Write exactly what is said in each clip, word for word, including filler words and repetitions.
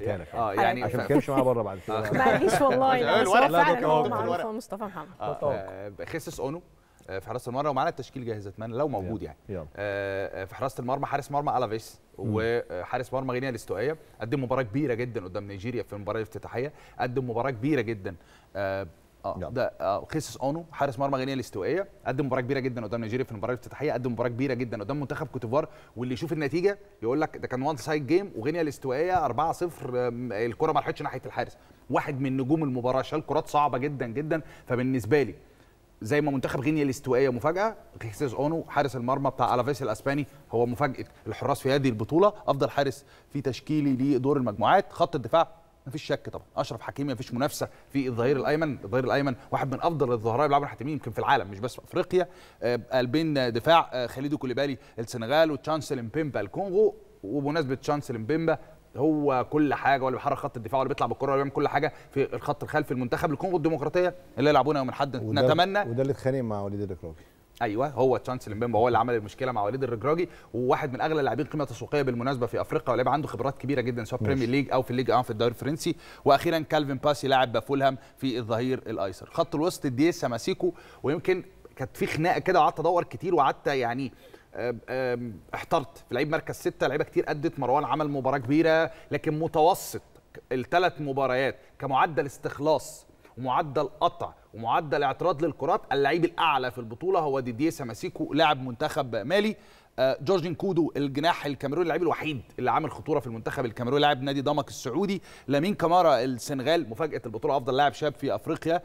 اه يعني عشان ما تكلمش معاها بره بعد كده. ما قاليش والله يعني فعلا هو معروف مصطفى محمد. خيسوس أونو في حراسه المرمى، ومعانا التشكيل جاهز اتمنى لو موجود يعني. في حراسه المرمى حارس مرمى ألافيس وحارس مرمى غينيا الاستوائيه، قدم مباراه كبيره جدا قدام نيجيريا في المباراه الافتتاحيه، قدم مباراه كبيره جدا. اه ده آه خيسوس أونو حارس مرمى غينيا الاستوائيه، قدم مباراه كبيره جدا قدام نيجيريا في المباراه الافتتاحيه، قدم مباراه كبيره جدا قدام منتخب كوتيفوار، واللي يشوف النتيجه يقول لك ده كان وان سايد جيم وغينيا الاستوائيه أربعة صفر، الكره ما راحتش ناحيه الحارس، واحد من نجوم المباراه شال كرات صعبه جدا جدا. فبالنسبه لي زي ما منتخب غينيا الاستوائيه مفاجاه، خيسوس أونو حارس المرمى بتاع ألافيس الاسباني هو مفاجاه الحراس في هذه البطوله، افضل حارس في تشكيلي لدور المجموعات. خط الدفاع مفيش شك طبعا اشرف حكيمي، مفيش منافسه في الظهير الايمن، الظهير الايمن واحد من افضل الظهراء بيلعبوا ناحيه اليمين يمكن في العالم مش بس في افريقيا. قلبين دفاع خليدو كلبالي السنغال وتشانسل مبيمبا الكونغو، وبمناسبه تشانسل مبيمبا هو كل حاجه، ولا بيحرك خط الدفاع ولا بيطلع بالكره ولا بيعمل كل حاجه في الخط الخلفي المنتخب الكونغو الديمقراطيه اللي يلعبونا يوم الاحد نتمنى. وده اللي اتخانق مع وليد ديكروكي، ايوه هو تشانسل مبيمبا هو اللي عمل المشكله مع وليد الرجراجي، وواحد من اغلى اللاعبين قيمه تسويقيه بالمناسبه في افريقيا، ولاعب عنده خبرات كبيره جدا سواء بريمير ليج او في الليج او في الدوري الفرنسي. واخيرا كالفن باسي لاعب فولهام في الظهير الايسر. خط الوسط ديديسا ماسيكو، ويمكن كانت في خناقه كده وقعدت ادور كتير وقعدت يعني احترت في لعيب مركز ستة، لعيبه كتير ادت، مروان عمل مباراه كبيره لكن متوسط الثلاث مباريات كمعدل استخلاص ومعدل قطع ومعدل اعتراض للكرات، اللعيب الاعلى في البطوله هو ديديسا ماسيكو لاعب منتخب مالي. جورجين كودو الجناح الكاميروني اللاعب الوحيد اللي عامل خطوره في المنتخب الكاميروني لاعب نادي دمك السعودي. لامين كامارا السنغال مفاجاه البطوله افضل لاعب شاب في افريقيا.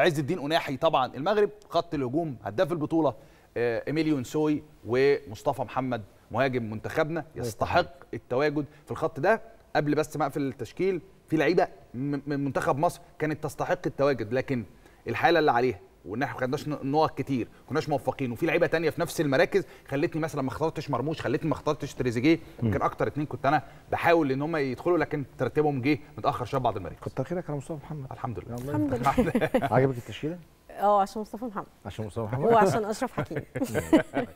عز الدين أوناحي طبعا المغرب. خط الهجوم هداف البطوله إميليون سوي ومصطفى محمد مهاجم منتخبنا يستحق التواجد في الخط ده. قبل بس ما اقفل التشكيل، في لعيبه من منتخب مصر كانت تستحق التواجد لكن الحاله اللي عليها وان احنا ما خدناش نقط كتير ما كناش موفقين، وفي لعيبه ثانيه في نفس المراكز خلتني مثلا ما اخترتش مرموش، خلتني ما اخترتش تريزيجيه، يمكن اكتر اثنين كنت انا بحاول ان هم يدخلوا لكن ترتيبهم جه متاخر شويه بعض المراكز. كتر خيرك يا مصطفى محمد. الحمد لله الحمد لله. عجبك التشكيله؟ اه عشان مصطفى محمد، عشان مصطفى محمد وعشان اشرف حكيمي.